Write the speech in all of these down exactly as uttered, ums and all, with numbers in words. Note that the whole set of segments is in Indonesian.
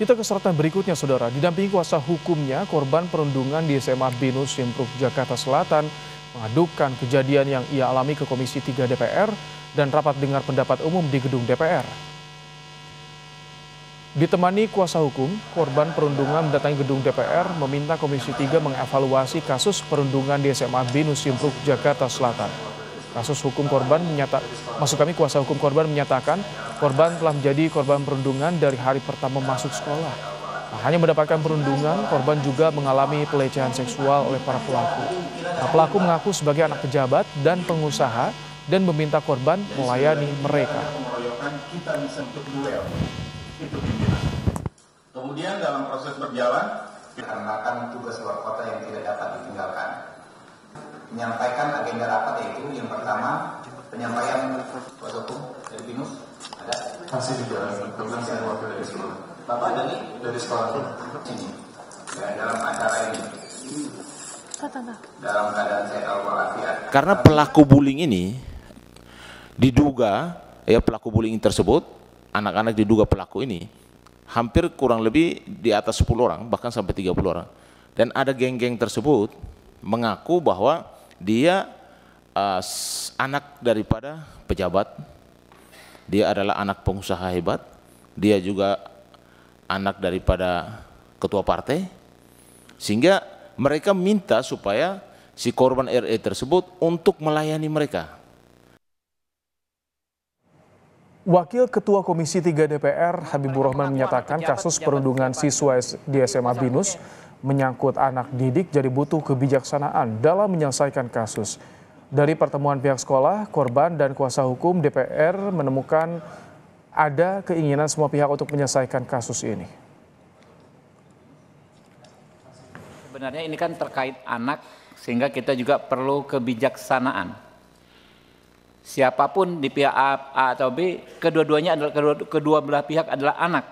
Kita ke sorotan berikutnya, Saudara. Didampingi kuasa hukumnya, korban perundungan di S M A BINUS Simprug Jakarta Selatan mengadukan kejadian yang ia alami ke Komisi tiga D P R dan rapat dengar pendapat umum di gedung D P R. Ditemani kuasa hukum, korban perundungan mendatangi gedung D P R meminta Komisi tiga mengevaluasi kasus perundungan di S M A BINUS Simprug Jakarta Selatan. Kasus hukum korban menyata, maksud kami kuasa hukum korban menyatakan korban telah menjadi korban perundungan dari hari pertama masuk sekolah. Nah, hanya mendapatkan perundungan, korban juga mengalami pelecehan seksual oleh para pelaku. Nah, pelaku mengaku sebagai anak pejabat dan pengusaha dan meminta korban melayani mereka. Kemudian dalam proses berjalan, dikarenakan tugas luar kota yang tidak dapat ditinggalkan, menyampaikan agenda rapat, yaitu yang pertama penyampaian kuasa hukum dari BINUS ada masih di dalam program saya wakil dari sekolah, bapak dari dari sekolah ini ya, dalam acara ini dalam keadaan saya walafiat. Karena pelaku bullying ini diduga, ya pelaku bullying tersebut anak-anak diduga pelaku ini hampir kurang lebih di atas sepuluh orang, bahkan sampai tiga puluh orang, dan ada geng-geng tersebut mengaku bahwa dia uh, anak daripada pejabat, dia adalah anak pengusaha hebat, dia juga anak daripada ketua partai, sehingga mereka minta supaya si korban R E tersebut untuk melayani mereka. Wakil Ketua Komisi tiga D P R Habiburokhman menyatakan kasus perundungan siswa di S M A BINUS menyangkut anak didik, jadi butuh kebijaksanaan dalam menyelesaikan kasus. Dari pertemuan pihak sekolah, korban dan kuasa hukum D P R menemukan ada keinginan semua pihak untuk menyelesaikan kasus ini. Sebenarnya ini kan terkait anak, sehingga kita juga perlu kebijaksanaan. Siapapun di pihak A, A atau B, kedua-duanya adalah kedua, kedua belah pihak adalah anak.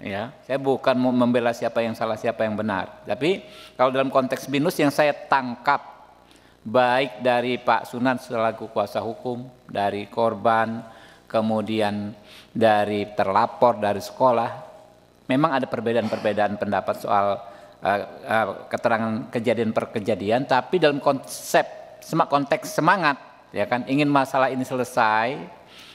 Ya, saya bukan mau membela siapa yang salah, siapa yang benar. Tapi kalau dalam konteks BINUS yang saya tangkap, baik dari Pak Sunan selaku kuasa hukum, dari korban, kemudian dari terlapor, dari sekolah, memang ada perbedaan-perbedaan pendapat soal uh, uh, keterangan kejadian per kejadian. Tapi dalam konsep konteks semangat, ya kan, ingin masalah ini selesai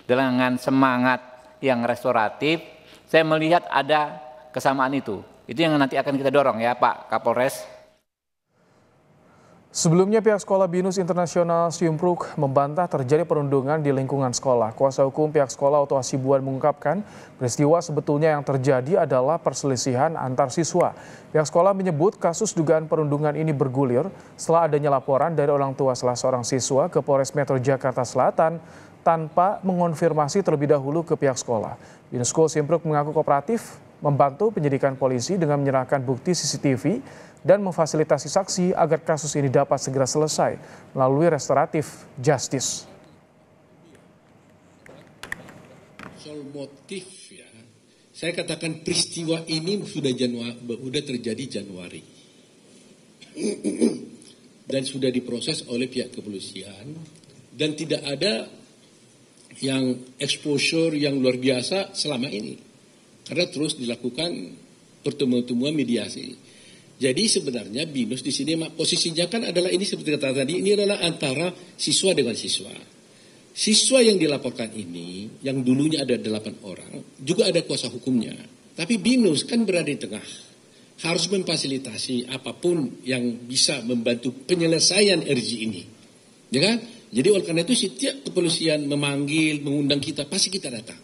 dengan semangat yang restoratif. Saya melihat ada kesamaan itu. Itu yang nanti akan kita dorong ya Pak Kapolres. Sebelumnya pihak sekolah BINUS International Simprug membantah terjadi perundungan di lingkungan sekolah. Kuasa hukum pihak sekolah Otto Hasibuan mengungkapkan peristiwa sebetulnya yang terjadi adalah perselisihan antar siswa. Pihak sekolah menyebut kasus dugaan perundungan ini bergulir setelah adanya laporan dari orang tua salah seorang siswa ke Polres Metro Jakarta Selatan tanpa mengonfirmasi terlebih dahulu ke pihak sekolah. BINUS Simprug mengaku kooperatif membantu penyidikan polisi dengan menyerahkan bukti C C T V dan memfasilitasi saksi agar kasus ini dapat segera selesai melalui restoratif justice. Soal motif ya, saya katakan peristiwa ini sudah Januari, sudah terjadi Januari dan sudah diproses oleh pihak kepolisian dan tidak ada yang exposure yang luar biasa selama ini karena terus dilakukan pertemuan-pertemuan mediasi. Jadi sebenarnya BINUS di sini posisinya kan adalah ini seperti kata tadi, ini adalah antara siswa dengan siswa. Siswa yang dilaporkan ini yang dulunya ada delapan orang juga ada kuasa hukumnya. Tapi BINUS kan berada di tengah, harus memfasilitasi apapun yang bisa membantu penyelesaian R J ini, ya kan? Jadi oleh karena itu setiap kepolisian memanggil, mengundang kita, pasti kita datang.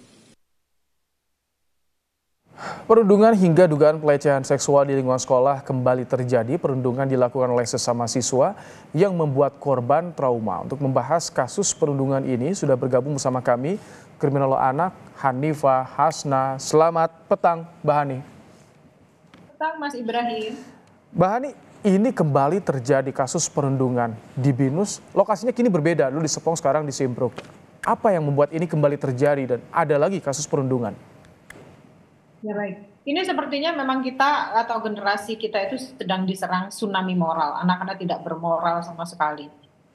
Perundungan hingga dugaan pelecehan seksual di lingkungan sekolah kembali terjadi. Perundungan dilakukan oleh sesama siswa yang membuat korban trauma. Untuk membahas kasus perundungan ini sudah bergabung bersama kami kriminolog anak Hanifah Hasna. Selamat petang, Mbak Hani. Petang, Mas Ibrahim. Mbak Hani, ini kembali terjadi kasus perundungan di BINUS. Lokasinya kini berbeda, dulu di Sepong, sekarang di Simprug. Apa yang membuat ini kembali terjadi dan ada lagi kasus perundungan? Ya baik, ini sepertinya memang kita atau generasi kita itu sedang diserang tsunami moral. Anak-anak tidak bermoral sama sekali.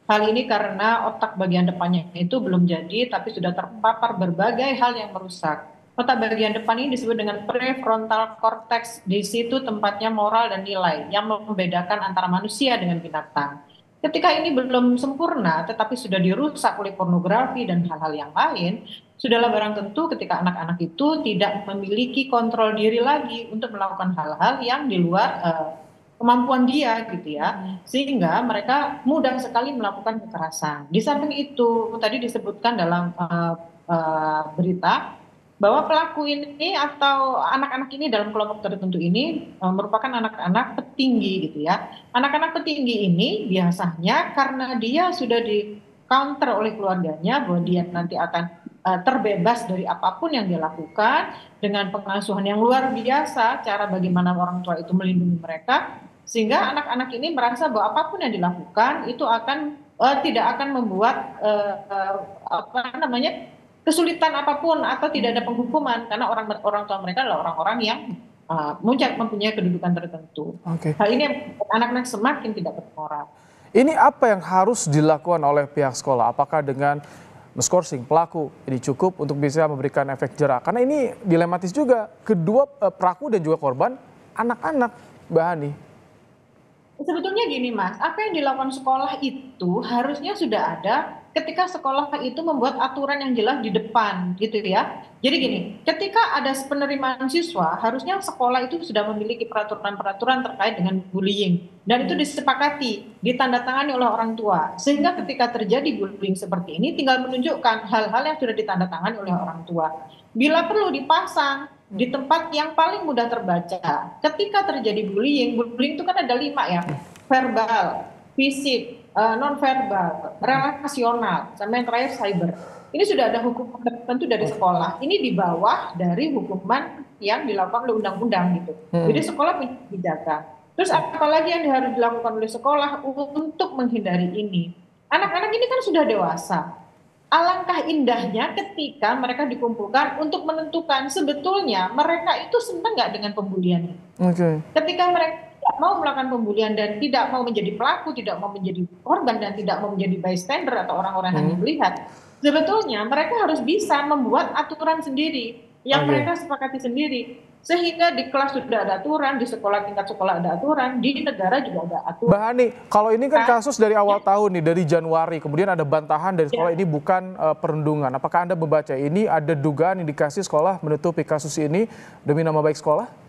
Hal ini karena otak bagian depannya itu belum jadi, tapi sudah terpapar berbagai hal yang merusak. Otak bagian depan ini disebut dengan prefrontal cortex. Di situ tempatnya moral dan nilai yang membedakan antara manusia dengan binatang. Ketika ini belum sempurna, tetapi sudah dirusak oleh pornografi dan hal-hal yang lain, sudahlah barang tentu ketika anak-anak itu tidak memiliki kontrol diri lagi untuk melakukan hal-hal yang di luar uh, kemampuan dia, gitu ya. Sehingga mereka mudah sekali melakukan kekerasan. Di samping itu, tadi disebutkan dalam uh, uh, berita, bahwa pelaku ini atau anak-anak ini dalam kelompok tertentu ini e, merupakan anak-anak petinggi, gitu ya. Anak-anak petinggi ini biasanya karena dia sudah di counter oleh keluarganya bahwa dia nanti akan e, terbebas dari apapun yang dia lakukan dengan pengasuhan yang luar biasa, cara bagaimana orang tua itu melindungi mereka, sehingga anak-anak ini merasa bahwa apapun yang dilakukan itu akan e, tidak akan membuat e, e, apa namanya kesulitan apapun atau tidak ada penghukuman karena orang orang tua mereka adalah orang-orang yang uh, muncak mempunyai kedudukan tertentu. Okay. Hal ini anak-anak semakin tidak bermoral. Ini apa yang harus dilakukan oleh pihak sekolah? Apakah dengan men-scoring pelaku ini cukup untuk bisa memberikan efek jera? Karena ini dilematis juga kedua pelaku dan juga korban anak-anak, Mbak Hani. Sebetulnya gini Mas, apa yang dilakukan sekolah itu harusnya sudah ada ketika sekolah itu membuat aturan yang jelas di depan, gitu ya. Jadi gini, ketika ada penerimaan siswa, harusnya sekolah itu sudah memiliki peraturan-peraturan terkait dengan bullying. Dan itu disepakati, ditandatangani oleh orang tua. Sehingga ketika terjadi bullying seperti ini, tinggal menunjukkan hal-hal yang sudah ditandatangani oleh orang tua. Bila perlu dipasang di tempat yang paling mudah terbaca. Ketika terjadi bullying, bullying itu kan ada lima ya, verbal, fisik, non-verbal, relasional, sama yang terakhir cyber. Ini sudah ada hukuman tertentu dari sekolah. Ini di bawah dari hukuman yang dilakukan oleh undang-undang gitu. Jadi sekolah punya kebijakan. Terus apalagi yang harus dilakukan oleh sekolah untuk menghindari ini? Anak-anak ini kan sudah dewasa. Alangkah indahnya ketika mereka dikumpulkan untuk menentukan sebetulnya mereka itu senang nggak dengan pembulian. Okay. Ketika mereka tidak mau melakukan pembulian dan tidak mau menjadi pelaku, tidak mau menjadi korban, dan tidak mau menjadi bystander atau orang-orang hmm. yang melihat, sebetulnya mereka harus bisa membuat aturan sendiri yang okay. mereka sepakati sendiri. Sehingga di kelas sudah ada aturan, di sekolah tingkat sekolah ada aturan, di negara juga ada aturan. Mbak Hani, kalau ini kan kasus dari awal ya. tahun nih, dari Januari, kemudian ada bantahan dari sekolah ya. ini bukan uh, perundungan. Apakah Anda membaca ini ada dugaan indikasi sekolah menutupi kasus ini demi nama baik sekolah?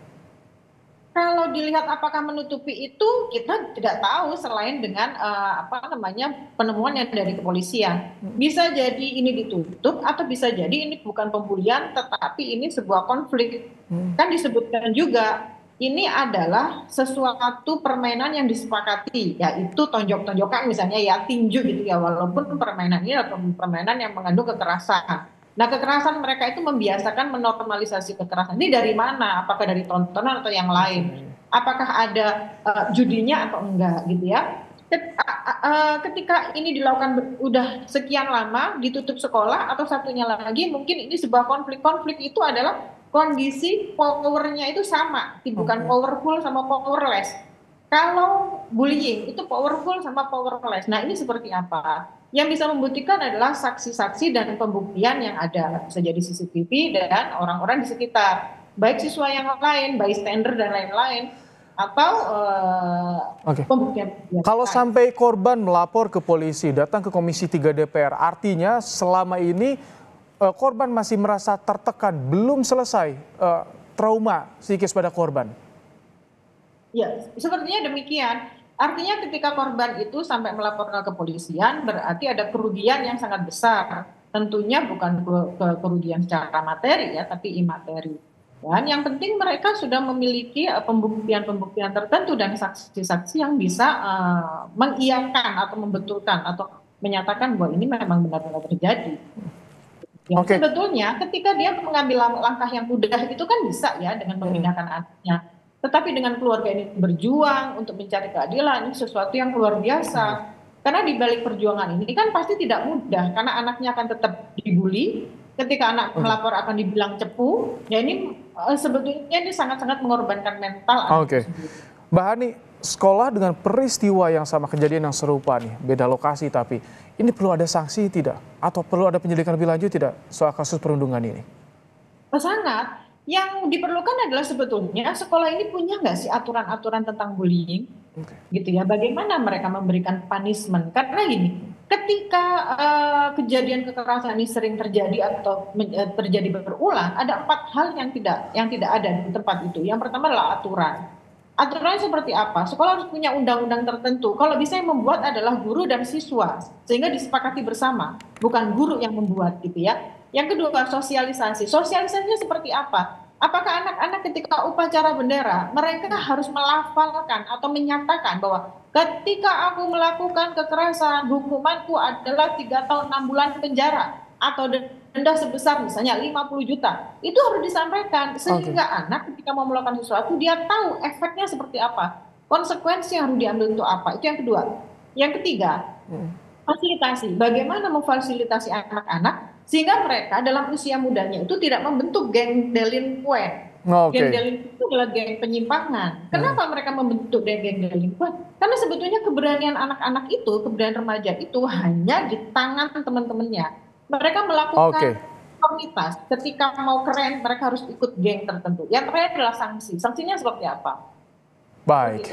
Kalau dilihat apakah menutupi itu, kita tidak tahu selain dengan uh, apa namanya penemuan yang dari kepolisian. Bisa jadi ini ditutup atau bisa jadi ini bukan pembulian tetapi ini sebuah konflik. Hmm. Kan disebutkan juga ini adalah sesuatu permainan yang disepakati, yaitu tonjok-tonjokan misalnya ya, tinju gitu ya, walaupun permainan ini adalah permainan yang mengandung kekerasan. Nah, kekerasan mereka itu membiasakan menormalisasi kekerasan. Ini dari mana? Apakah dari tontonan atau yang lain? Apakah ada uh, judinya atau enggak, gitu ya? Ketika, uh, ketika ini dilakukan udah sekian lama, ditutup sekolah, atau satunya lagi, mungkin ini sebuah konflik-konflik itu adalah kondisi powernya itu sama, bukan powerful sama powerless. Kalau bullying itu powerful sama powerless. Nah, ini seperti apa? Yang bisa membuktikan adalah saksi-saksi dan pembuktian yang ada. Bisa jadi C C T V dan orang-orang di sekitar. Baik siswa yang lain, bystander dan lain-lain. Atau uh, okay. pembuktian. Kalau sampai korban melapor ke polisi, datang ke Komisi tiga D P R. Artinya selama ini uh, korban masih merasa tertekan. Belum selesai uh, trauma psikis pada korban. Ya, sepertinya demikian. Artinya ketika korban itu sampai melaporkan ke kepolisian berarti ada kerugian yang sangat besar. Tentunya bukan kerugian secara materi ya, tapi imateri. Dan yang penting mereka sudah memiliki pembuktian-pembuktian tertentu dan saksi-saksi yang bisa uh, mengiyakan atau membetulkan atau menyatakan bahwa ini memang benar-benar terjadi. Ya, okay. Sebetulnya ketika dia mengambil langkah yang mudah itu kan bisa ya dengan memindahkan anaknya. Tetapi dengan keluarga ini berjuang untuk mencari keadilan, ini sesuatu yang luar biasa. Karena di balik perjuangan ini kan pasti tidak mudah, karena anaknya akan tetap dibully. Ketika anak melapor akan dibilang cepu, ya ini sebetulnya ini sangat-sangat mengorbankan mental. Oke, okay. Mbak Hani, sekolah dengan peristiwa yang sama, kejadian yang serupa nih, beda lokasi tapi, ini perlu ada sanksi tidak? Atau perlu ada penyelidikan lebih lanjut tidak soal kasus perundungan ini? sangat. Yang diperlukan adalah sebetulnya sekolah ini punya nggak sih aturan-aturan tentang bullying, okay. gitu ya? Bagaimana mereka memberikan punishment? Karena gini, ketika uh, kejadian kekerasan ini sering terjadi atau uh, terjadi berulang, ada empat hal yang tidak yang tidak ada di tempat itu. Yang pertama adalah aturan. Aturan seperti apa? Sekolah harus punya undang-undang tertentu. Kalau bisa yang membuat adalah guru dan siswa, sehingga disepakati bersama, bukan guru yang membuat, gitu ya. Yang kedua, sosialisasi. Sosialisasinya seperti apa? Apakah anak-anak ketika upacara bendera, mereka harus melafalkan atau menyatakan bahwa ketika aku melakukan kekerasan, hukumanku adalah tiga tahun enam bulan penjara atau denda sebesar misalnya lima puluh juta. Itu harus disampaikan sehingga okay. anak ketika mau melakukan sesuatu, dia tahu efeknya seperti apa. Konsekuensi yang harus diambil untuk apa. Itu yang kedua. Yang ketiga, fasilitasi. Bagaimana memfasilitasi anak-anak sehingga mereka dalam usia mudanya itu tidak membentuk geng delinkuen. Oh, okay. Geng delinkuen itu adalah geng penyimpangan. Kenapa hmm. mereka membentuk geng delinkuen? Karena sebetulnya keberanian anak-anak itu, keberanian remaja itu hanya di tangan teman-temannya. Mereka melakukan okay. komunitas. Ketika mau keren, mereka harus ikut geng tertentu. Yang terakhir adalah sanksi. Sanksinya seperti apa? Baik.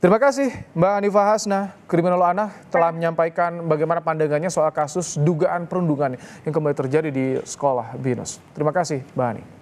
Terima kasih Mbak Hanifah Hasna, kriminolog anak, telah menyampaikan bagaimana pandangannya soal kasus dugaan perundungan yang kembali terjadi di sekolah BINUS. Terima kasih Mbak Hani.